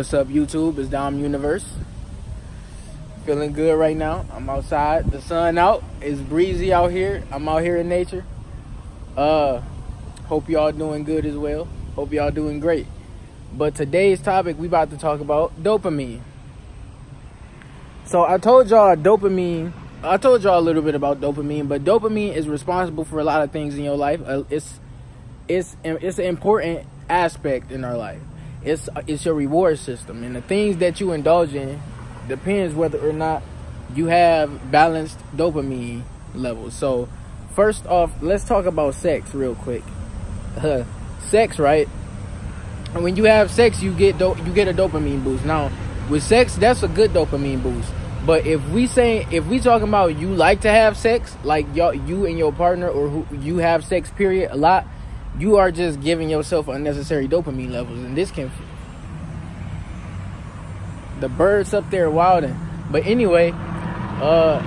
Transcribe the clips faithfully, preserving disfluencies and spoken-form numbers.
What's up, YouTube? It's Dom Universe. Feeling good right now. I'm outside. The sun out. It's breezy out here. I'm out here in nature. Uh, hope y'all doing good as well. Hope y'all doing great. But today's topic, we about to talk about dopamine. So I told y'all dopamine. I told y'all a little bit about dopamine, but dopamine is responsible for a lot of things in your life. Uh, it's it's it's an important aspect in our life. It's it's your reward system, and the things that you indulge in depends whether or not you have balanced dopamine levels. So first off, let's talk about sex real quick. Uh, sex, right? When you have sex, you get do you get a dopamine boost. Now, with sex, that's a good dopamine boost. But if we say if we talking about you like to have sex, like y'all you and your partner, or who you have sex period a lot, you are just giving yourself unnecessary dopamine levels, and this can. The birds up there wilding, but anyway, uh,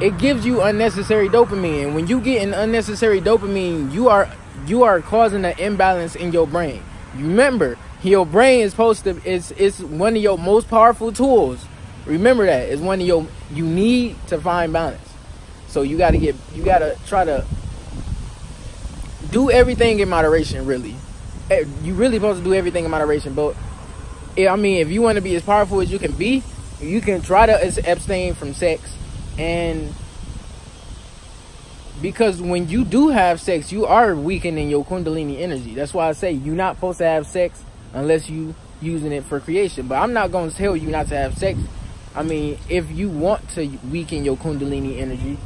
it gives you unnecessary dopamine, and when you get an unnecessary dopamine, you are you are causing an imbalance in your brain. Remember, your brain is supposed to it's it's one of your most powerful tools. Remember that it's one of your you need to find balance. So you gotta get you gotta try to. Do everything in moderation, really. You really supposed to do everything in moderation. But, I mean, if you want to be as powerful as you can be, you can try to abstain from sex. And because when you do have sex, you are weakening your kundalini energy. That's why I say you're not supposed to have sex unless you using it for creation. But I'm not going to tell you not to have sex. I mean, if you want to weaken your kundalini energy,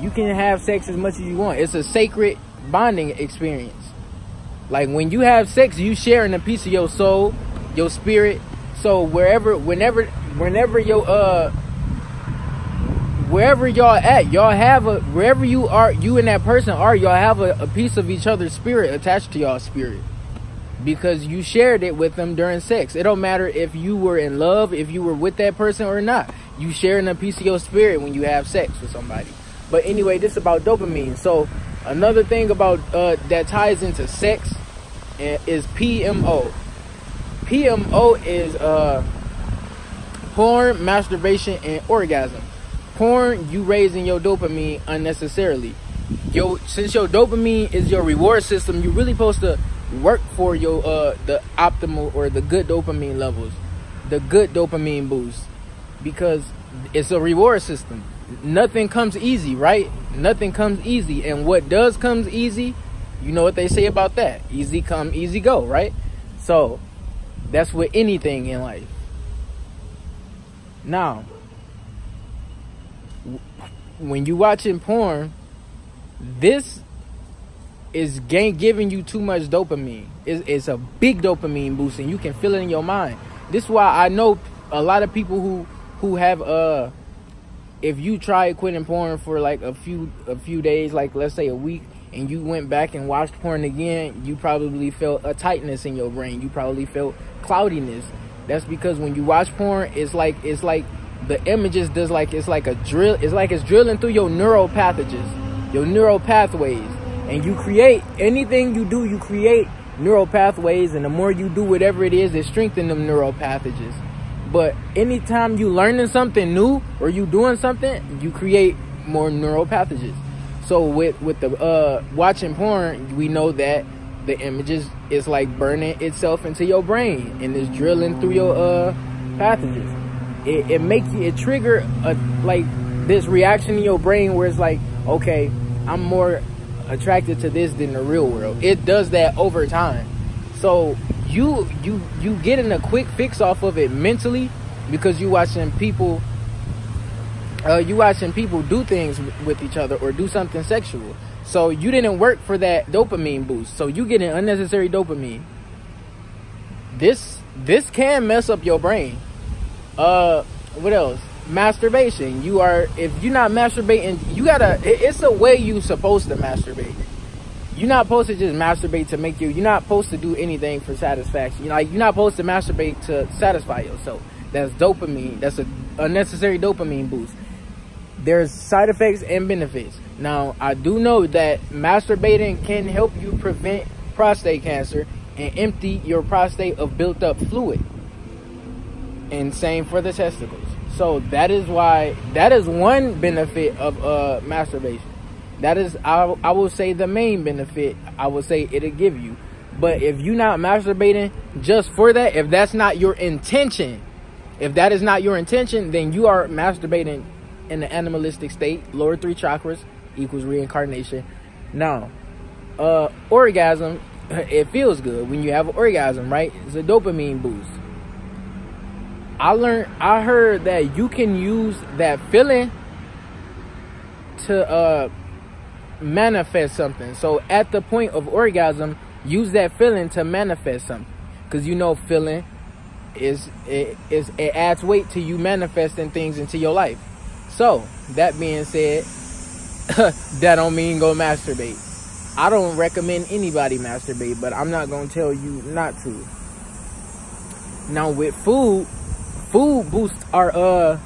you can have sex as much as you want. It's a sacred bonding experience. Like when you have sex, you sharing a piece of your soul, your spirit. So wherever whenever whenever your uh wherever y'all at, y'all have a wherever you are you and that person are, y'all have a, a piece of each other's spirit attached to y'all's spirit, because you shared it with them during sex. It don't matter if you were in love, if you were with that person or not, you sharing a piece of your spirit when you have sex with somebody. But anyway, this is about dopamine. So another thing about uh, that ties into sex is P M O. P M O is uh, porn, masturbation, and orgasm. Porn, you raising your dopamine unnecessarily. Yo, since your dopamine is your reward system, you're really supposed to work for your uh, the optimal or the good dopamine levels, the good dopamine boost, because it's a reward system. Nothing comes easy, right? Nothing comes easy. And what does comes easy, you know what they say about that. Easy come, easy go, right? So that's with anything in life. Now, when you watching porn, this is giving you too much dopamine. It's, it's a big dopamine boost, and you can feel it in your mind. This is why I know a lot of people who, who have... Uh, if you try quitting porn for like a few a few days, like let's say a week, and you went back and watched porn again, you probably felt a tightness in your brain. You probably felt cloudiness. That's because when you watch porn, it's like it's like the images does like it's like a drill. It's like it's drilling through your neural pathways, your neural pathways, and you create anything you do. You create neural pathways, and the more you do whatever it is, it strengthens them neural pathways. But anytime you learning something new or you doing something, you create more neural pathways. So with, with the uh, watching porn, we know that the images is like burning itself into your brain, and it's drilling through your uh, pathways. It, it make you, it trigger a, like this reaction in your brain where it's like, okay, I'm more attracted to this than the real world. It does that over time. So you you you getting a quick fix off of it mentally, because you watching people uh you watching people do things with each other or do something sexual. So you didn't work for that dopamine boost, so you getting unnecessary dopamine. This this can mess up your brain. Uh what else? Masturbation. You are if you're not masturbating, you gotta it, it's a way you supposed to masturbate. You're not supposed to just masturbate to make you... You're not supposed to do anything for satisfaction. You know, like, you're not supposed to masturbate to satisfy yourself. That's dopamine. That's a unnecessary dopamine boost. There's side effects and benefits. Now, I do know that masturbating can help you prevent prostate cancer and empty your prostate of built up fluid. And same for the testicles. So that is why, that is one benefit of uh, masturbation. That is, I, I will say, the main benefit I will say it'll give you. But if you're not masturbating just for that, if that's not your intention, if that is not your intention, then you are masturbating in the animalistic state. Lower three chakras equals reincarnation. Now, uh, orgasm, it feels good when you have an orgasm, right? It's a dopamine boost. I learned, I heard that you can use that feeling to uh, manifest something. So at the point of orgasm, use that feeling to manifest something, because you know feeling is it, is it adds weight to you manifesting things into your life. So that being said, that don't mean go masturbate. I don't recommend anybody masturbate, but I'm not gonna tell you not to. Now with food, food boosts our uh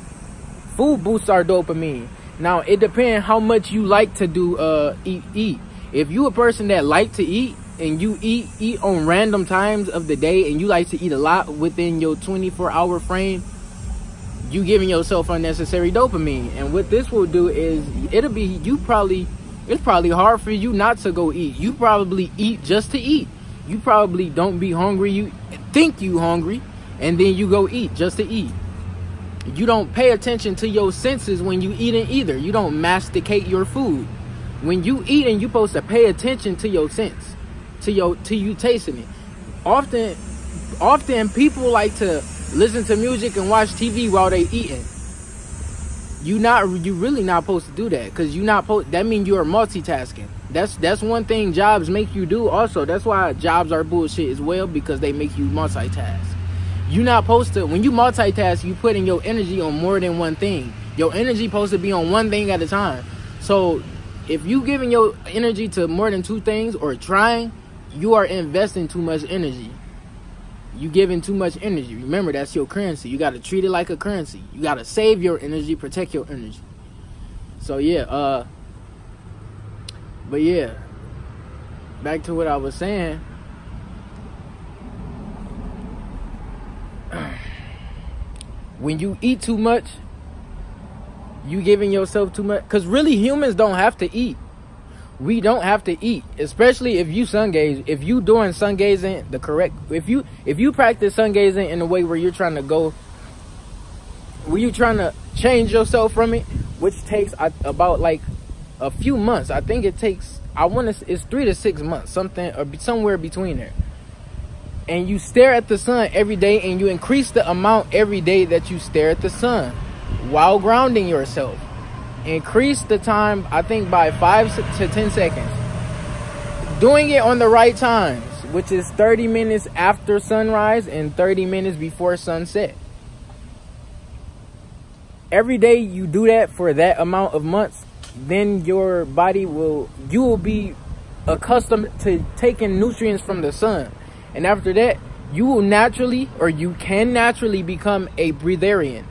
food boosts our dopamine. Now it depends how much you like to do uh eat eat. If you a person that like to eat, and you eat eat on random times of the day, and you like to eat a lot within your twenty-four hour frame, you giving yourself unnecessary dopamine. And what this will do is, it'll be, you probably, it's probably hard for you not to go eat. You probably eat just to eat. You probably don't be hungry. You think you hungry, and then you go eat just to eat. You don't pay attention to your senses when you eating either. You don't masticate your food. When you eating, you supposed to pay attention to your sense, to your, to you tasting it. Often, often people like to listen to music and watch T V while they eating. You not, you really not supposed to do that, because you not po- that means you are multitasking. That's that's one thing jobs make you do. Also, that's why jobs are bullshit as well, because they make you multitask. You not supposed to, when you multitask, you putting your energy on more than one thing. Your energy supposed to be on one thing at a time. So if you giving your energy to more than two things, or trying, you are investing too much energy. You giving too much energy. Remember, that's your currency. You got to treat it like a currency. You got to save your energy, protect your energy. So yeah, uh but yeah, back to what I was saying. When you eat too much, you giving yourself too much, because really humans don't have to eat. We don't have to eat, especially if you sun gaze. If you doing sun gazing the correct, if you if you practice sun gazing in a way where you're trying to go, where you're trying to change yourself from it, which takes uh, about like a few months. I think it takes, I want to, it's three to six months, something or somewhere between there. And you stare at the sun every day, and you increase the amount every day that you stare at the sun while grounding yourself. Increase the time, I think, by five to ten seconds. Doing it on the right times, which is thirty minutes after sunrise and thirty minutes before sunset. Every day you do that for that amount of months, then your body will, you will be accustomed to taking nutrients from the sun. And after that, you will naturally, or you can naturally become a breatharian.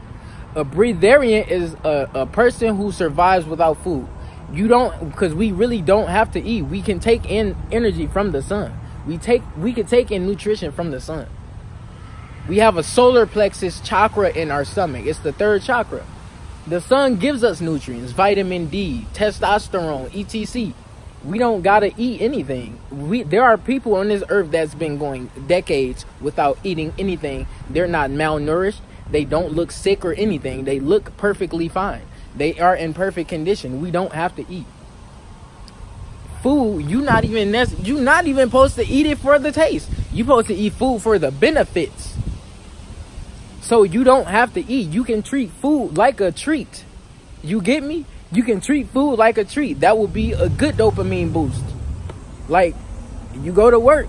A breatharian is a, a person who survives without food. You don't, because we really don't have to eat. We can take in energy from the sun. We take, we can take in nutrition from the sun. We have a solar plexus chakra in our stomach. It's the third chakra. The sun gives us nutrients, vitamin D, testosterone, et cetera. We don't gotta eat anything. We, there are people on this earth that's been going decades without eating anything. They're not malnourished. They don't look sick or anything. They look perfectly fine. They are in perfect condition. We don't have to eat. Food, you not even you not even supposed to eat it for the taste. You supposed to eat food for the benefits. So you don't have to eat. You can treat food like a treat. You get me? You can treat food like a treat. That will be a good dopamine boost. Like, you go to work,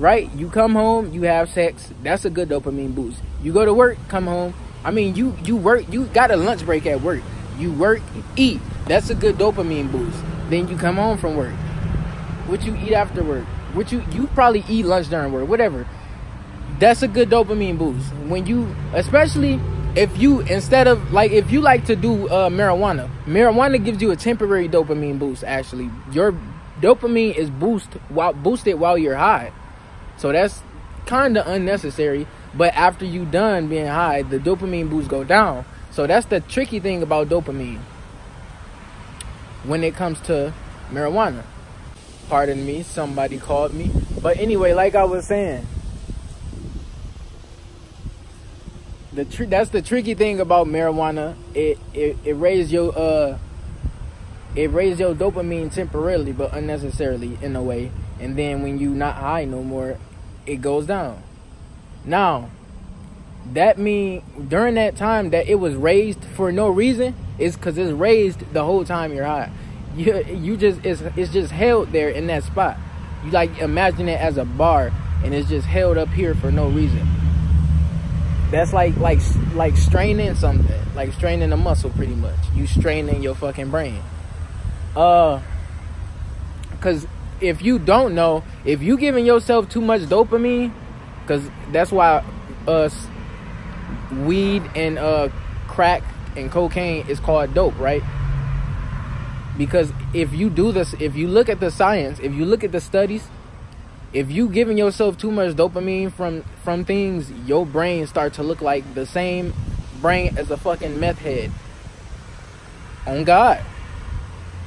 right? You come home, you have sex. That's a good dopamine boost. You go to work, come home. I mean, you you work, you got a lunch break at work. You work, eat. That's a good dopamine boost. Then you come home from work. What you eat after work? What you you probably eat lunch during work, whatever. That's a good dopamine boost. When you, especially if you, instead of like, if you like to do uh, marijuana, marijuana gives you a temporary dopamine boost. Actually, your dopamine is boost while boosted while you're high. So that's kind of unnecessary. But after you done being high, the dopamine boosts go down. So that's the tricky thing about dopamine when it comes to marijuana. Pardon me, somebody called me. But anyway, like I was saying, the tr that's the tricky thing about marijuana. It it, it raises your uh it raises your dopamine temporarily, but unnecessarily in a way. And then when you not high no more, it goes down. Now, that mean during that time that it was raised for no reason, is because it's raised the whole time you're high. You you just it's it's just held there in that spot. You like imagine it as a bar, and it's just held up here for no reason. That's like like like straining something, like straining a muscle, pretty much. You straining your fucking brain. Uh, cause if you don't know, if you giving yourself too much dopamine, cause that's why us uh, weed and uh crack and cocaine is called dope, right? Because if you do this, if you look at the science, if you look at the studies, if you giving yourself too much dopamine from from things, your brain start to look like the same brain as a fucking meth head. On God.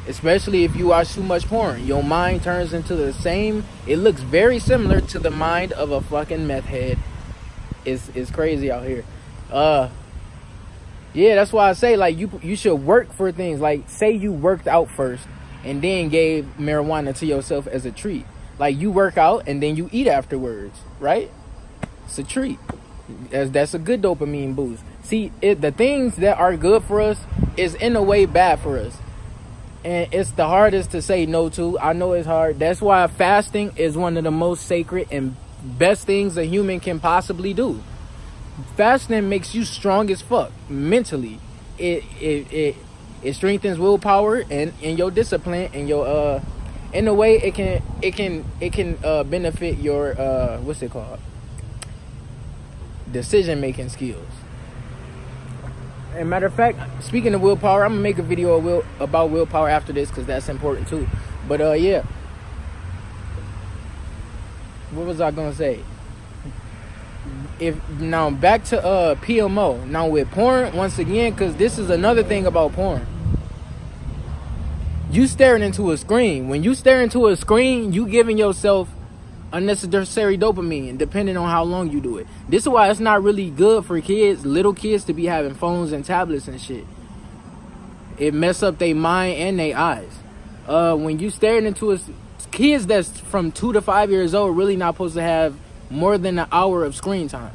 Especially if you watch too much porn, your mind turns into the same. It looks very similar to the mind of a fucking meth head. It's, it's crazy out here. Uh, yeah, that's why I say, like, you you should work for things. Like, say you worked out first and then gave marijuana to yourself as a treat. Like, you work out and then you eat afterwards, right? It's a treat. That's, that's a good dopamine boost. See, it, the things that are good for us is in a way bad for us. And it's the hardest to say no to. I know it's hard. That's why fasting is one of the most sacred and best things a human can possibly do. Fasting makes you strong as fuck mentally. It it it, it strengthens willpower and, and your discipline and your uh in a way it can it can it can uh benefit your uh what's it called? Decision making skills. As a matter of fact, speaking of willpower, I'm gonna make a video of will, about willpower after this, because that's important too. But uh, yeah, what was I gonna say? If now back to uh P M O. Now with porn once again, because this is another thing about porn. You staring into a screen. When you stare into a screen, you giving yourself unnecessary dopamine, depending on how long you do it. This is why it's not really good for kids, little kids, to be having phones and tablets and shit. It mess up their mind and their eyes. Uh, when you staring into a, kids that's from two to five years old really not supposed to have more than an hour of screen time.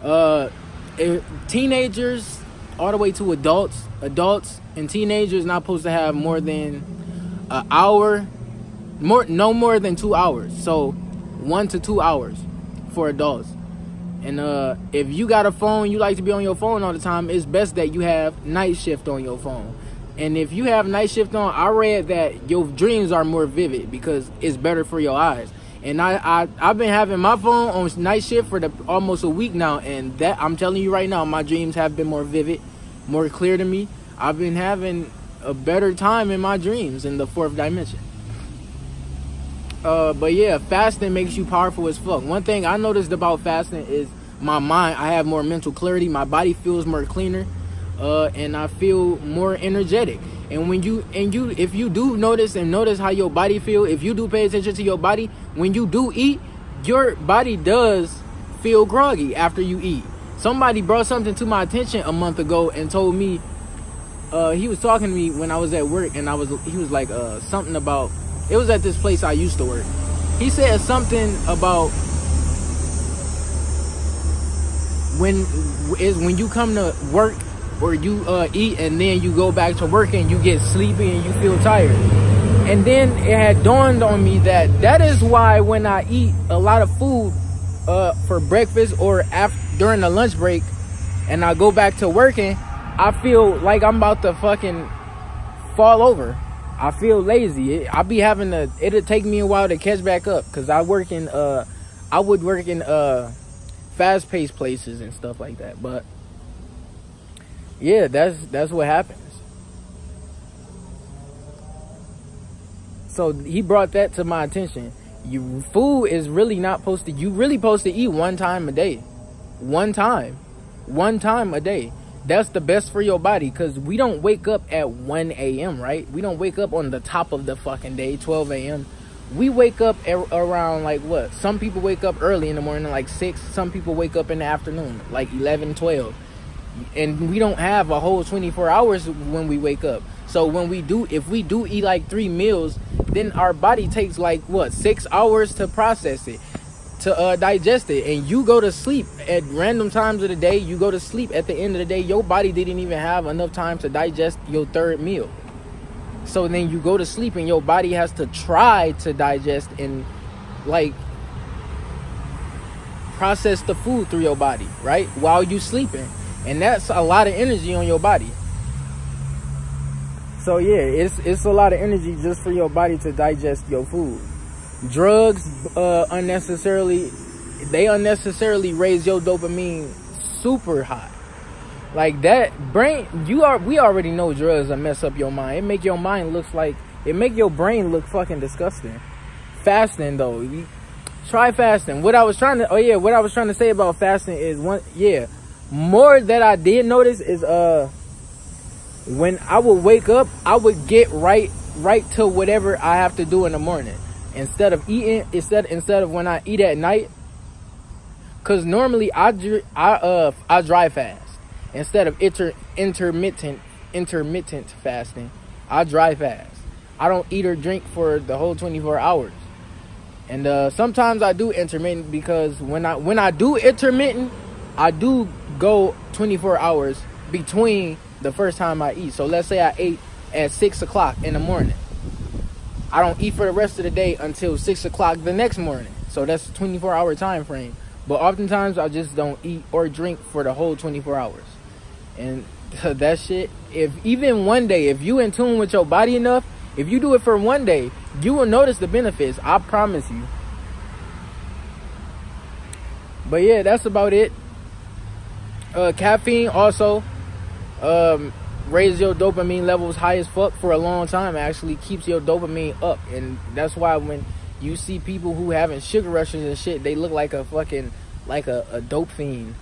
Uh, it, teenagers all the way to adults, adults and teenagers not supposed to have more than an hour. More, no more than two hours. So, one to two hours for adults. And uh, if you got a phone, you like to be on your phone all the time, it's best that you have night shift on your phone. And if you have night shift on, I read that your dreams are more vivid because it's better for your eyes. And I, I, I've been having my phone on night shift for the, almost a week now. And that I'm telling you right now, my dreams have been more vivid, more clear to me. I've been having a better time in my dreams in the fourth dimension. Uh, but yeah, fasting makes you powerful as fuck. One thing I noticed about fasting is my mind. I have more mental clarity. My body feels more cleaner, uh, and I feel more energetic. And when you and you, if you do notice and notice how your body feel, if you do pay attention to your body when you do eat, your body does feel groggy after you eat. Somebody brought something to my attention a month ago and told me, uh, he was talking to me when I was at work, and I was he was like uh, something about. It was at this place I used to work. He said something about when is when you come to work or you uh, eat and then you go back to work and you get sleepy and you feel tired. And then it had dawned on me that that is why when I eat a lot of food uh, for breakfast or after, during the lunch break, and I go back to working, I feel like I'm about to fucking fall over. I feel lazy. I'll be having to, it'll take me a while to catch back up, because I work in, uh, I would work in uh, fast-paced places and stuff like that. But yeah, that's that's what happens. So he brought that to my attention. you food is really not supposed to, you really supposed to eat one time a day. One time. One time a day. That's the best for your body, because we don't wake up at one A M, right? We don't wake up on the top of the fucking day, twelve A M We wake up around, like, what? Some people wake up early in the morning, like six. Some people wake up in the afternoon, like eleven, twelve. And we don't have a whole twenty-four hours when we wake up. So when we do, if we do eat like three meals, then our body takes like, what, six hours to process it, to uh, digest it. And you go to sleep at random times of the day. You go to sleep at the end of the day. Your body didn't even have enough time to digest your third meal. So then you go to sleep and your body has to try to digest and, like, process the food through your body, right? While you sleeping. And that's a lot of energy on your body. So yeah, it's it's a lot of energy just for your body to digest your food. Drugs uh, unnecessarily, they unnecessarily raise your dopamine super high. Like that brain, you are, we already know drugs will mess up your mind. It make your mind looks like, it make your brain look fucking disgusting. Fasting though, you, try fasting. What I was trying to, oh yeah, what I was trying to say about fasting is one, yeah, more that I did notice is uh, when I would wake up, I would get right, right to whatever I have to do in the morning instead of eating, instead instead of when I eat at night, because normally I I uh I dry fast. Instead of inter intermittent intermittent fasting, I dry fast. I don't eat or drink for the whole twenty-four hours. And uh, sometimes I do intermittent, because when I when I do intermittent, I do go twenty-four hours between the first time I eat. So let's say I ate at six o'clock in the morning. I don't eat for the rest of the day until six o'clock the next morning. So that's a twenty-four hour time frame. But oftentimes I just don't eat or drink for the whole twenty-four hours. And that shit, if even one day, if you in tune with your body enough, if you do it for one day, you will notice the benefits. I promise you. But yeah, that's about it. Uh, caffeine also um, raises your dopamine levels high as fuck for a long time. Actually keeps your dopamine up. And that's why when you see people who having sugar rushes and shit, they look like a fucking, like a, a dope fiend.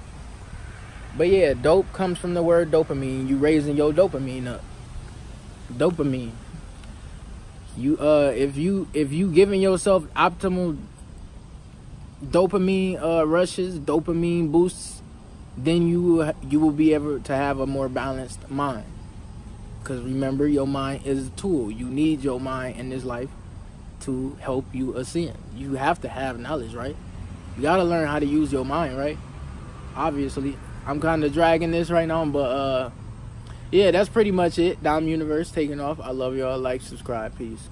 But yeah, dope comes from the word dopamine. You raising your dopamine up. Dopamine. You uh, if you if you giving yourself optimal dopamine uh rushes, dopamine boosts, then you you will be able to have a more balanced mind. Cause remember, your mind is a tool. You need your mind in this life to help you ascend. You have to have knowledge, right? You gotta learn how to use your mind, right? Obviously. I'm kind of dragging this right now, but uh yeah, that's pretty much it. Dom Universe taking off. I love y'all. Like, subscribe, peace.